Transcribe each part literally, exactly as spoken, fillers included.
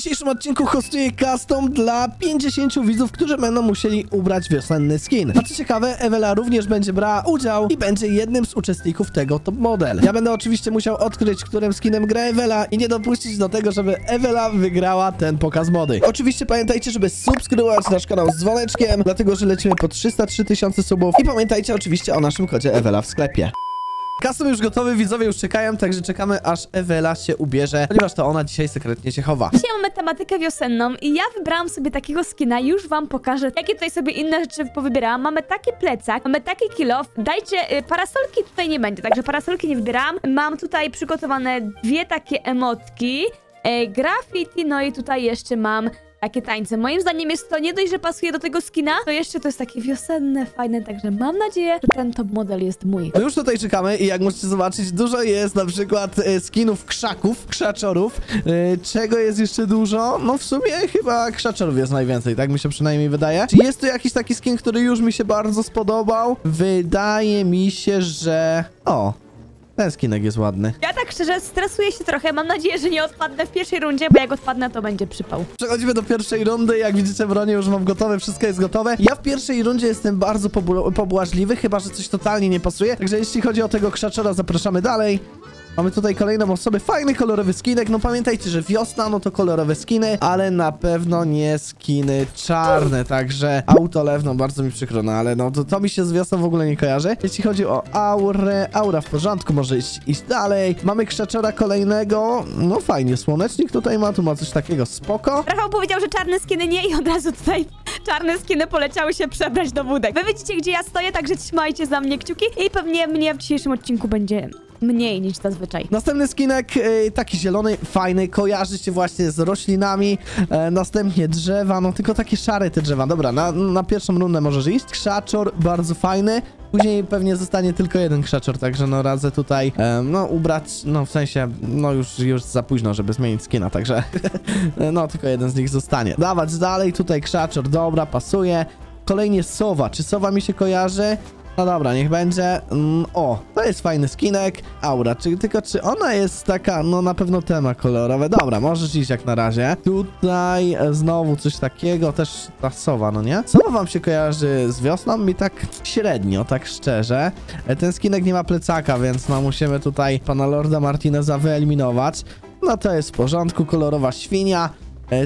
dzisiejszym odcinku hostuję custom dla pięćdziesięciu widzów, którzy będą musieli ubrać wiosenny skin. A co ciekawe, Ewela również będzie brała udział i będzie jednym z uczestników tego top model. Ja będę oczywiście musiał odkryć, którym skinem gra Ewela i nie dopuścić do tego, żeby Ewela wygrała ten pokaz mody. Oczywiście pamiętajcie, żeby subskrybować nasz kanał z dzwoneczkiem, dlatego że lecimy po trzysta trzy tysiące subów i pamiętajcie oczywiście o naszym kodzie Ewela w sklepie. Custom już gotowy, widzowie już czekają, także czekamy, aż Ewela się ubierze, ponieważ to ona dzisiaj sekretnie się chowa. Dzisiaj mamy tematykę wiosenną i ja wybrałam sobie takiego skina, już wam pokażę, jakie tutaj sobie inne rzeczy powybierałam. Mamy taki plecak, mamy taki kill-off, dajcie, y, parasolki tutaj nie będzie, także parasolki nie wybierałam. Mam tutaj przygotowane dwie takie emotki, y, graffiti, no i tutaj jeszcze mam takie tańce. Moim zdaniem jest to nie dość, że pasuje do tego skina, to jeszcze to jest takie wiosenne, fajne, także mam nadzieję, że ten top model jest mój. No już tutaj czekamy i jak możecie zobaczyć, dużo jest na przykład skinów krzaków, krzaczorów. Czego jest jeszcze dużo? No w sumie chyba krzaczorów jest najwięcej, tak mi się przynajmniej wydaje. Czy jest tu jakiś taki skin, który już mi się bardzo spodobał? Wydaje mi się, że... O! Ten skinek jest ładny. Ja tak szczerze stresuję się trochę. Mam nadzieję, że nie odpadnę w pierwszej rundzie, bo jak odpadnę, to będzie przypał. Przechodzimy do pierwszej rundy. Jak widzicie, bronię już mam gotowe. Wszystko jest gotowe. Ja w pierwszej rundzie jestem bardzo pobłażliwy, chyba że coś totalnie nie pasuje. Także jeśli chodzi o tego krzaczora, zapraszamy dalej. Mamy tutaj kolejną osobę, fajny kolorowy skinek, no pamiętajcie, że wiosna, no to kolorowe skiny, ale na pewno nie skiny czarne, także autolew, no bardzo mi przykro, no ale no to, to mi się z wiosną w ogóle nie kojarzy. Jeśli chodzi o aurę, aura w porządku, może iść, iść dalej. Mamy krzaczora kolejnego, no fajnie, słonecznik tutaj ma, tu ma coś takiego, spoko. Rafał powiedział, że czarne skiny nie i od razu tutaj czarne skiny poleciały się przebrać do budek. Wy widzicie, gdzie ja stoję, także trzymajcie za mnie kciuki i pewnie mnie w dzisiejszym odcinku będzie... mniej niż zazwyczaj. Następny skinek, yy, taki zielony, fajny, kojarzy się właśnie z roślinami, e, następnie drzewa, no tylko takie szare te drzewa. Dobra, na, na pierwszą rundę możesz iść. Krzaczor, bardzo fajny. Później pewnie zostanie tylko jeden krzaczor, także no radzę tutaj, e, no ubrać, no w sensie, no już, już za późno, żeby zmienić skina, także no tylko jeden z nich zostanie. Dawać dalej, tutaj krzaczor, dobra, pasuje. Kolejnie sowa, czy sowa mi się kojarzy? No dobra, niech będzie. Mm, o, to jest fajny skinek. Aura, czy, tylko czy ona jest taka, no na pewno tema kolorowe. Dobra, możesz iść jak na razie. Tutaj znowu coś takiego, też ta sowa, no nie? Sowa wam się kojarzy z wiosną? Mi tak średnio, tak szczerze. Ten skinek nie ma plecaka, więc no musimy tutaj pana Lorda Martineza wyeliminować. No to jest w porządku, kolorowa świnia.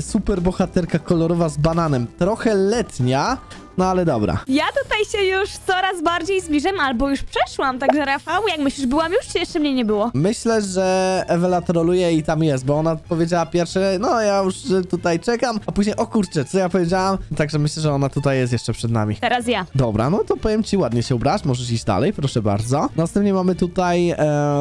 Super bohaterka kolorowa z bananem. Trochę letnia, no ale dobra. Ja tutaj się już coraz bardziej zbliżam, albo już przeszłam, także Rafał, jak myślisz, byłam już, czy jeszcze mnie nie było? Myślę, że Ewela troluje i tam jest, bo ona powiedziała pierwsze, no ja już tutaj czekam, a później, o kurczę, co ja powiedziałam? Także myślę, że ona tutaj jest jeszcze przed nami. Teraz ja. Dobra, no to powiem ci, ładnie się ubrasz, możesz iść dalej, proszę bardzo. Następnie mamy tutaj e,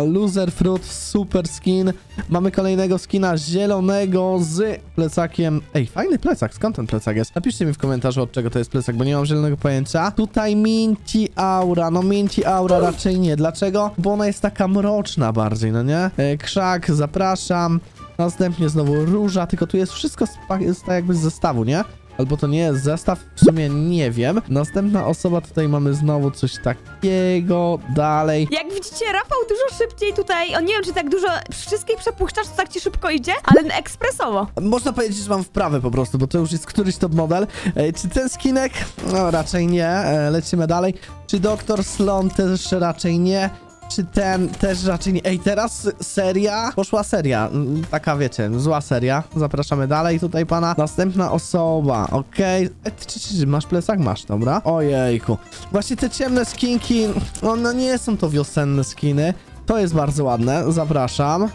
Loser Fruit, super skin. Mamy kolejnego skina zielonego z plecakiem. Ej, fajny plecak, skąd ten plecak jest? Napiszcie mi w komentarzu, od czego to jest plecak, bo nie mam zielonego pojęcia. Tutaj Minty Aura. No Minty Aura raczej nie. Dlaczego? Bo ona jest taka mroczna bardziej, no nie? Krzak, zapraszam. Następnie znowu róża, tylko tu jest wszystko z, jakby z zestawu, nie? Albo to nie jest zestaw, w sumie nie wiem. Następna osoba, tutaj mamy znowu coś takiego, dalej. Jak widzicie, Rafał dużo szybciej tutaj, o nie wiem, czy tak dużo wszystkich przepuszczasz, to tak ci szybko idzie, ale ekspresowo. Można powiedzieć, że mam wprawę po prostu, bo to już jest któryś top model. E, czy ten skinek? No raczej nie, e, lecimy dalej. Czy doktor Slon? Też raczej nie. Czy ten też raczej nie. Ej, teraz seria. Poszła seria. Taka, wiecie, zła seria. Zapraszamy dalej tutaj pana. Następna osoba. Okej. Okay. Masz plecak? Masz, dobra. Ojejku. Właśnie te ciemne skinki, no, no nie są to wiosenne skiny. To jest bardzo ładne. Zapraszam.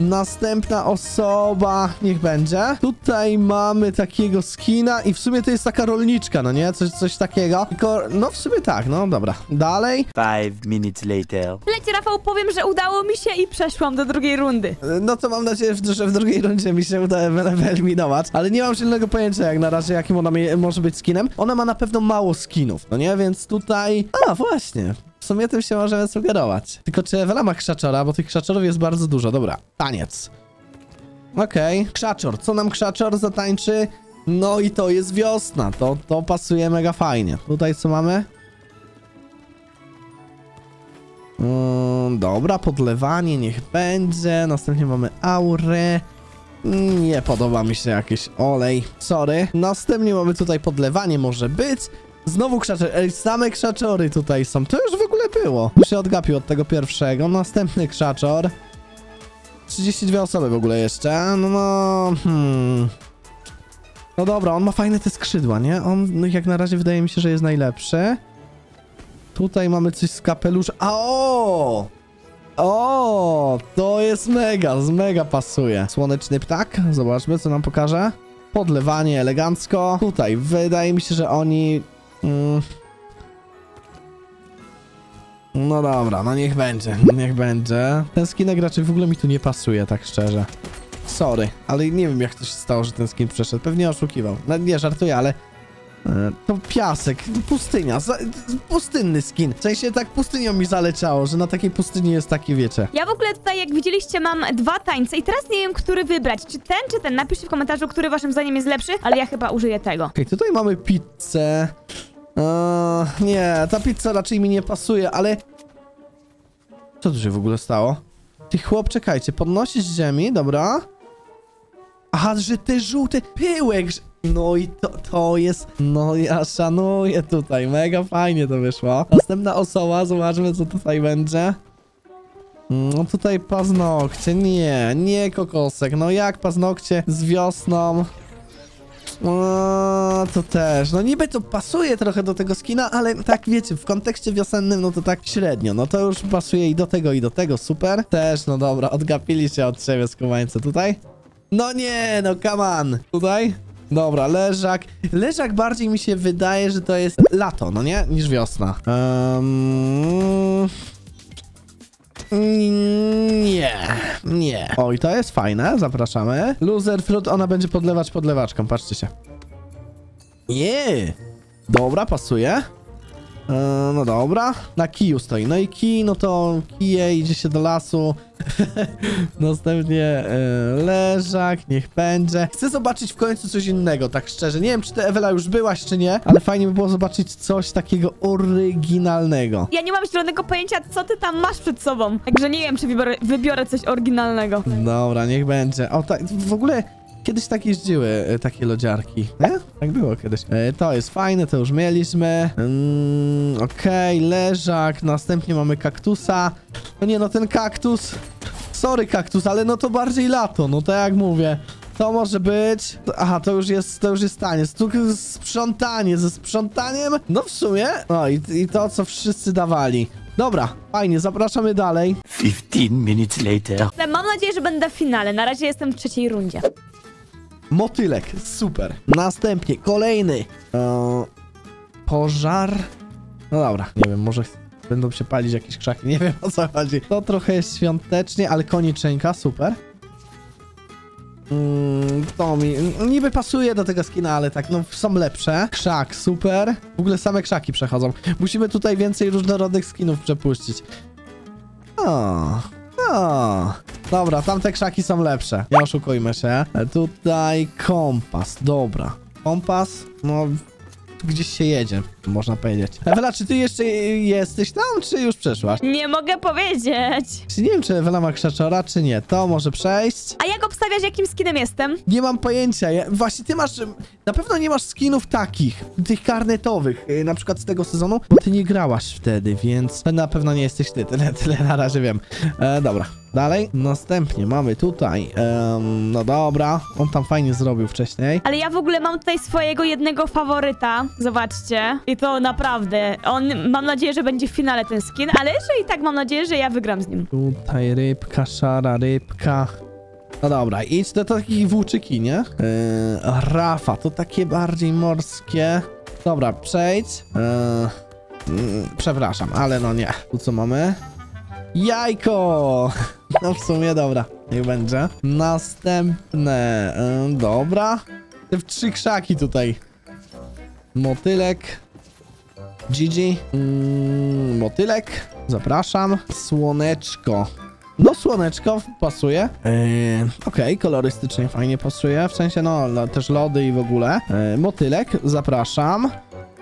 Następna osoba, niech będzie. Tutaj mamy takiego skina i w sumie to jest taka rolniczka, no nie? Coś, coś takiego. Tylko, no w sumie tak, no dobra. Dalej. Five minutes later. Lecie, Rafał, powiem, że udało mi się i przeszłam do drugiej rundy. No to mam nadzieję, że w drugiej rundzie mi się uda wyeliminować, ale nie mam żadnego pojęcia jak na razie, jakim ona może być skinem. Ona ma na pewno mało skinów, no nie? Więc tutaj... A, właśnie. W sumie tym się możemy sugerować. Tylko czy Ewela ma krzaczora? Bo tych krzaczorów jest bardzo dużo. Dobra, taniec. Okej. Okay. Krzaczor. Co nam krzaczor zatańczy? No i to jest wiosna. To, to pasuje mega fajnie. Tutaj co mamy? Mm, dobra, podlewanie niech będzie. Następnie mamy aurę. nie podoba mi się jakiś olej. Sorry. Następnie mamy tutaj podlewanie, może być. Znowu krzaczory. Ej, same krzaczory tutaj są. To już w ogóle było. Się odgapił od tego pierwszego. Następny krzaczor. trzydzieści dwie osoby w ogóle jeszcze. No, no... Hmm. No dobra, on ma fajne te skrzydła, nie? On jak na razie wydaje mi się, że jest najlepszy. Tutaj mamy coś z kapelusza. A o! O! To jest mega, z mega pasuje. Słoneczny ptak. Zobaczmy, co nam pokaże. Podlewanie elegancko. Tutaj wydaje mi się, że oni... Mm... No dobra, no niech będzie, niech będzie. Ten skinek raczej w ogóle mi tu nie pasuje, tak szczerze. Sorry, ale nie wiem jak to się stało, że ten skin przeszedł. Pewnie oszukiwał. No nie, żartuję, ale... To piasek, pustynia, pustynny skin. W sensie tak pustynią mi zaleciało, że na takiej pustyni jest taki, wiecie. Ja w ogóle tutaj, jak widzieliście, mam dwa tańce i teraz nie wiem, który wybrać. Czy ten, czy ten? Napiszcie w komentarzu, który waszym zdaniem jest lepszy, ale ja chyba użyję tego. Okej, okay, tutaj mamy pizzę. Eee, nie, ta pizza raczej mi nie pasuje, ale... Co tu się w ogóle stało? Ty chłop, czekajcie, podnosisz ziemi, dobra. Aha, że ty żółty pyłek... No i to, to jest... No ja szanuję tutaj. Mega fajnie to wyszło. Następna osoba. Zobaczmy, co tutaj będzie. No tutaj paznokcie. Nie, nie kokosek. No jak paznokcie z wiosną? No to też. No niby to pasuje trochę do tego skina, ale tak wiecie, w kontekście wiosennym no to tak średnio. No to już pasuje i do tego, i do tego. Super. Też, no dobra. Odgapili się od siebie skubańcy tutaj. No nie, no come on. Tutaj... Dobra, leżak. Leżak bardziej mi się wydaje, że to jest lato, no nie? Niż wiosna. Um... Nie, nie. Oj, to jest fajne, zapraszamy. Loser Fruit, ona będzie podlewać podlewaczką, patrzcie się. Nie. Dobra, pasuje. Um, no dobra. Na kiju stoi, no i kij, no to kije, idzie się do lasu. Następnie yy, leżak, niech będzie. Chcę zobaczyć w końcu coś innego, tak szczerze. Nie wiem, czy ta Ewela już byłaś, czy nie, ale fajnie by było zobaczyć coś takiego oryginalnego. Ja nie mam zielonego pojęcia, co ty tam masz przed sobą. Także nie wiem, czy wybiorę, wybiorę coś oryginalnego. Dobra, niech będzie. O, tak, w ogóle kiedyś tak jeździły e, takie lodziarki, nie? Tak było kiedyś. E, to jest fajne, to już mieliśmy. Mm, Okej, okay, leżak. Następnie mamy kaktusa. No nie, no ten kaktus... Sorry kaktus, ale no to bardziej lato, no tak jak mówię. To może być... Aha, to już jest, to już jest taniec. Tu sprzątanie, ze sprzątaniem. No w sumie... No i, i to, co wszyscy dawali. Dobra, fajnie, zapraszamy dalej. fifteen minutes later. Mam nadzieję, że będę w finale. Na razie jestem w trzeciej rundzie. Motylek, super. Następnie, kolejny. Eee, pożar. No dobra, nie wiem, może... Będą się palić jakieś krzaki, nie wiem o co chodzi. To trochę jest świątecznie, ale koniczenka, super. Mm, to mi niby pasuje do tego skina, ale tak, no są lepsze. Krzak, super. W ogóle same krzaki przechodzą. Musimy tutaj więcej różnorodnych skinów przepuścić. O, o. Dobra, tamte krzaki są lepsze. Nie oszukujmy się. Tutaj kompas, dobra. Kompas, no... Gdzieś się jedzie, można powiedzieć. Ewela, czy ty jeszcze jesteś tam, czy już przeszłaś? Nie mogę powiedzieć. Nie wiem, czy Ewela ma krzaczora, czy nie. To może przejść. A jak obstawiasz, jakim skinem jestem? Nie mam pojęcia. Ja, właśnie ty masz... Na pewno nie masz skinów takich, tych karnetowych, na przykład z tego sezonu, bo ty nie grałaś wtedy, więc na pewno nie jesteś ty. Tyle, tyle na razie wiem. E, dobra, dalej. Następnie mamy tutaj... Um, no dobra, on tam fajnie zrobił wcześniej. Ale ja w ogóle mam tutaj swojego jednego faworyta. Zobaczcie. I to naprawdę. On, mam nadzieję, że będzie w finale ten skin, ale jeszcze i tak mam nadzieję, że ja wygram z nim. Tutaj rybka, szara rybka. No dobra, idź do takich włóczyki, nie? Yy, Rafa, to takie bardziej morskie. Dobra, przejdź. Yy, yy, przepraszam, ale no nie. Tu co mamy? Jajko! No w sumie dobra, niech będzie. Następne. Yy, dobra. Te trzy krzaki tutaj. Motylek. Gigi. Mm, motylek. Zapraszam. Słoneczko. No słoneczko pasuje. Eee, Okej, okay, kolorystycznie fajnie pasuje. W sensie no też lody i w ogóle. Eee, motylek. Zapraszam.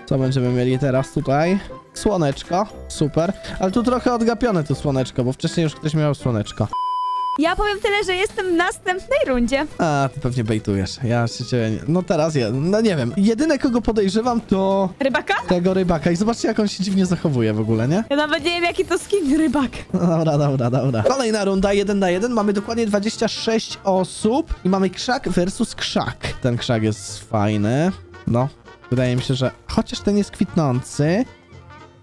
Co będziemy mieli teraz tutaj? Słoneczko. Super. Ale tu trochę odgapione to słoneczko, bo wcześniej już ktoś miał słoneczko. Ja powiem tyle, że jestem w następnej rundzie. A, ty pewnie bejtujesz. Ja się cię... No teraz ja... No nie wiem. Jedyne, kogo podejrzewam, to... Rybaka? Tego rybaka. I zobaczcie, jak on się dziwnie zachowuje w ogóle, nie? Ja nawet nie wiem, jaki to skin rybak. Dobra, dobra, dobra. Kolejna runda, jeden na jeden. Mamy dokładnie dwadzieścia sześć osób. I mamy krzak versus krzak. Ten krzak jest fajny. No. Wydaje mi się, że... Chociaż ten jest kwitnący.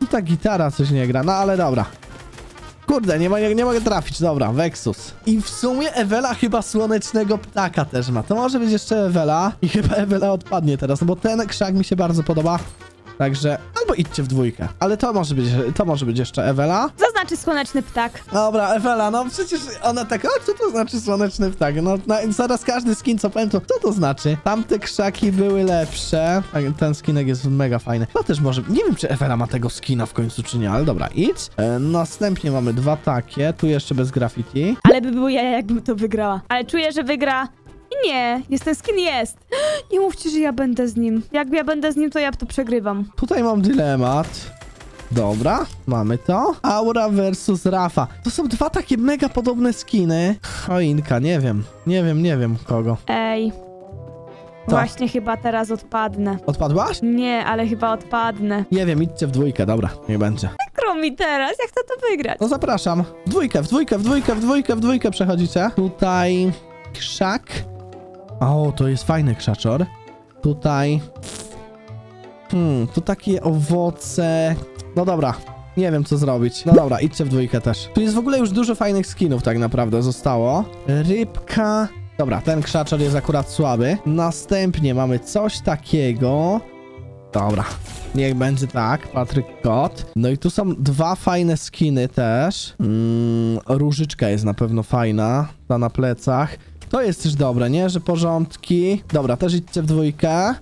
I ta gitara coś nie gra. No, ale dobra. Kurde, nie, ma, nie, nie mogę trafić. Dobra, Vexus. I w sumie Ewela chyba słonecznego ptaka też ma. To może być jeszcze Ewela. I chyba Ewela odpadnie teraz, no bo ten krzak mi się bardzo podoba. Także albo idźcie w dwójkę. Ale to może być, to może być jeszcze Ewela. Co znaczy słoneczny ptak? Dobra, Ewela, no przecież ona tak, o, co to znaczy słoneczny ptak? No na, zaraz każdy skin, co powiem, to co to znaczy? Tamte krzaki były lepsze. Ten skinek jest mega fajny. To też może, nie wiem, czy Ewela ma tego skina w końcu, czy nie, ale dobra, idź. E, następnie mamy dwa takie, tu jeszcze bez graffiti. Ale by było ja, jakbym to wygrała. Ale czuję, że wygra... Nie, jest ten skin, jest. Nie mówcie, że ja będę z nim. Jak ja będę z nim, to ja to przegrywam. Tutaj mam dylemat. Dobra, mamy to. Aura versus Rafa. To są dwa takie mega podobne skiny. Choinka, nie wiem. Nie wiem, nie wiem kogo. Ej. To. Właśnie chyba teraz odpadnę. Odpadłaś? Nie, ale chyba odpadnę. Nie wiem, idźcie w dwójkę, dobra, niech będzie. Przykro mi teraz, jak chcę to wygrać. No zapraszam. W dwójkę, w dwójkę, w dwójkę, w dwójkę, w dwójkę przechodzicie. Tutaj krzak. O, to jest fajny krzaczor. Tutaj... Hmm, tu takie owoce... No dobra, nie wiem co zrobić. No dobra, idźcie w dwójkę też. Tu jest w ogóle już dużo fajnych skinów tak naprawdę zostało. Rybka... Dobra, ten krzaczor jest akurat słaby. Następnie mamy coś takiego... Dobra, niech będzie tak, Patryk Kot. No i tu są dwa fajne skiny też. Mm, różyczka jest na pewno fajna, ta na plecach. To jest też dobre, nie? Że porządki. Dobra, też idźcie w dwójkę.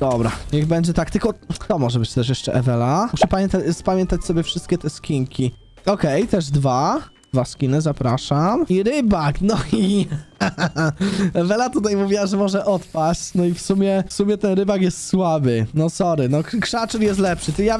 Dobra, niech będzie tak. Tylko to może być też jeszcze Ewela. Muszę pamiętać, spamiętać sobie wszystkie te skinki. Okej, okay, też dwa. Dwa skiny, zapraszam. I rybak, no i... Ewela tutaj mówiła, że może odpaść. No i w sumie, w sumie ten rybak jest słaby. No sorry, no krzaczyn jest lepszy. Ty ja...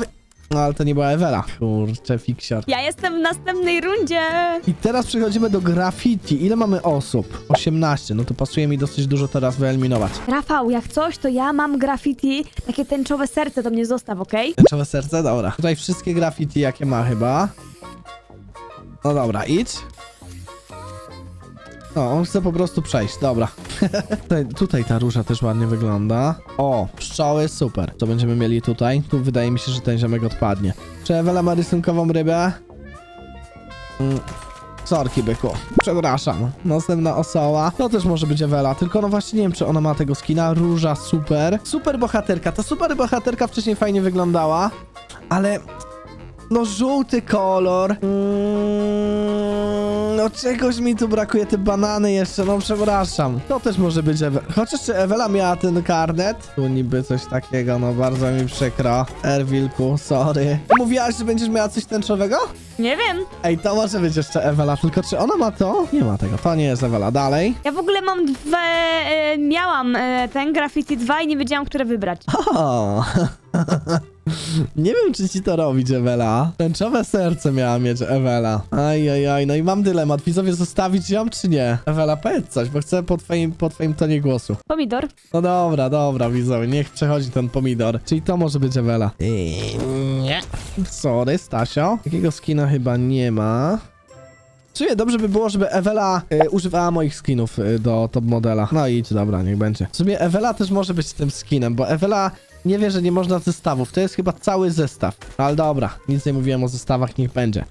No, ale to nie była Ewela. Kurczę, fiksior. Ja jestem w następnej rundzie. I teraz przechodzimy do graffiti. Ile mamy osób? osiemnaście. No to pasuje mi dosyć dużo teraz wyeliminować. Rafał, jak coś, to ja mam graffiti. Takie tęczowe serce to mnie zostaw, okej? Okay? Tęczowe serce? Dobra. Tutaj wszystkie graffiti, jakie ma chyba. No dobra, idź. No, on chce po prostu przejść, dobra. tutaj, tutaj ta róża też ładnie wygląda. O, pszczoły, super. Co będziemy mieli tutaj? Tu wydaje mi się, że ten ziomek odpadnie. Czy Ewela ma rysunkową rybę? Mm. Sorki, byku. Przepraszam. Następna osoba. To też może być Ewela, tylko no właśnie nie wiem, czy ona ma tego skina. Róża, super. Super bohaterka. Ta super bohaterka wcześniej fajnie wyglądała, ale... No żółty kolor. Mm, no czegoś mi tu brakuje, te banany jeszcze, no przepraszam. To też może być Ewela. Chociaż czy Ewela miała ten karnet? Tu niby coś takiego, no bardzo mi przykro. Erwilku, sorry. Mówiłaś, że będziesz miała coś tęczowego? Nie wiem. Ej, to może być jeszcze Ewela, tylko czy ona ma to? Nie ma tego, to nie jest Ewela. Dalej. Ja w ogóle mam dwie... E, miałam e, ten graffiti dwa i nie wiedziałam, które wybrać. O. Nie wiem, czy ci to robić, Ewela. Tęczowe serce miała mieć Ewela. Ajajaj, no i mam dylemat. Widzowie, zostawić ją, czy nie? Ewela, powiedz coś, bo chcę po twoim, po twoim tonie głosu. Pomidor. No dobra, dobra, widzowie, niech przechodzi ten pomidor. Czyli to może być Ewela. Eee, nie. Sorry, Stasio. Takiego skina chyba nie ma. Czuję, dobrze by było, żeby Ewela y, używała moich skinów y, do top modela. No idź, dobra, niech będzie. W sumie Ewela też może być tym skinem, bo Ewela... Nie wie, że nie można zestawów. To jest chyba cały zestaw. Ale dobra, nic nie mówiłem o zestawach, niech będzie.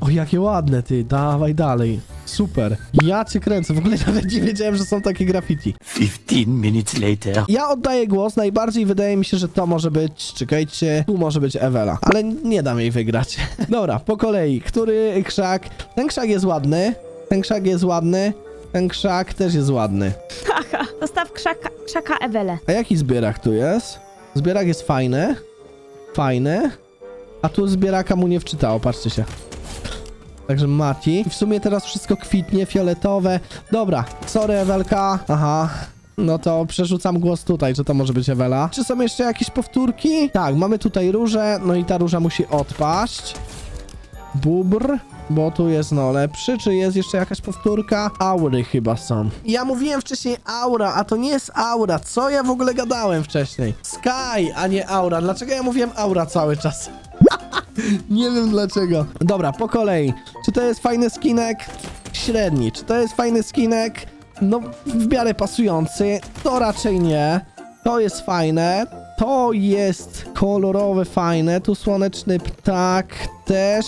O, jakie ładne, ty. Dawaj dalej. Super. Ja cię kręcę. W ogóle nawet nie wiedziałem, że są takie graffiti. fifteen minutes later. Ja oddaję głos. Najbardziej wydaje mi się, że to może być... Czekajcie. Tu może być Ewela. Ale nie dam jej wygrać. Dobra, po kolei. Który krzak? Ten krzak jest ładny. Ten krzak jest ładny. Ten krzak też jest ładny. Haha, zostaw krzaka, krzaka Ewelę. A jaki zbierak tu jest? Zbierak jest fajny. Fajny. A tu zbieraka mu nie wczytało, patrzcie się. Także Mati. I w sumie teraz wszystko kwitnie, fioletowe. Dobra, sorry Ewelka. Aha. No to przerzucam głos tutaj, że to może być Ewela. Czy są jeszcze jakieś powtórki? Tak, mamy tutaj różę. No i ta róża musi odpaść. Bubr. Bo tu jest no lepszy, czy jest jeszcze jakaś powtórka? Aury chyba są. Ja mówiłem wcześniej aura, a to nie jest aura. Co ja w ogóle gadałem wcześniej? Sky, a nie aura. Dlaczego ja mówiłem aura cały czas? Nie wiem dlaczego. Dobra, po kolei. Czy to jest fajny skinek? Średni. Czy to jest fajny skinek? No, w miarę pasujący. To raczej nie. To jest fajne. To jest kolorowe, fajne. Tu słoneczny ptak też.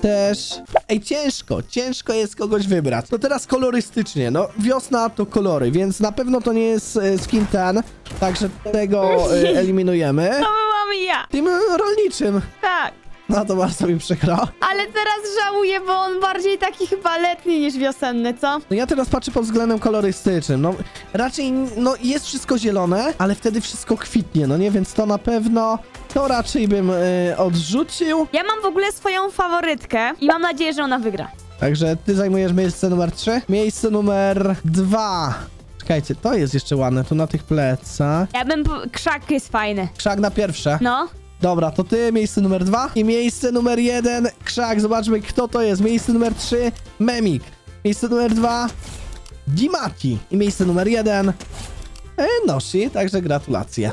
Też... Ej, ciężko, ciężko jest kogoś wybrać. No teraz kolorystycznie, no wiosna to kolory, więc na pewno to nie jest y, skin ten, także tego y, eliminujemy. To byłam ja. Tym rolniczym. Tak. No to bardzo mi przykro. Ale teraz żałuję, bo on bardziej taki chyba letni niż wiosenny, co? No ja teraz patrzę pod względem kolorystycznym. No raczej, no jest wszystko zielone, ale wtedy wszystko kwitnie, no nie? Więc to na pewno... To raczej bym y, odrzucił. Ja mam w ogóle swoją faworytkę i mam nadzieję, że ona wygra. Także ty zajmujesz miejsce numer trzy. Miejsce numer dwa. Czekajcie, to jest jeszcze ładne, tu na tych plecach. Ja bym... Krzak jest fajny. Krzak na pierwsze. No. Dobra, to ty, miejsce numer dwa. I miejsce numer jeden, krzak. Zobaczmy, kto to jest. Miejsce numer trzy, Memik. Miejsce numer dwa, Dimarti. I miejsce numer jeden... Nosi, także gratulacje.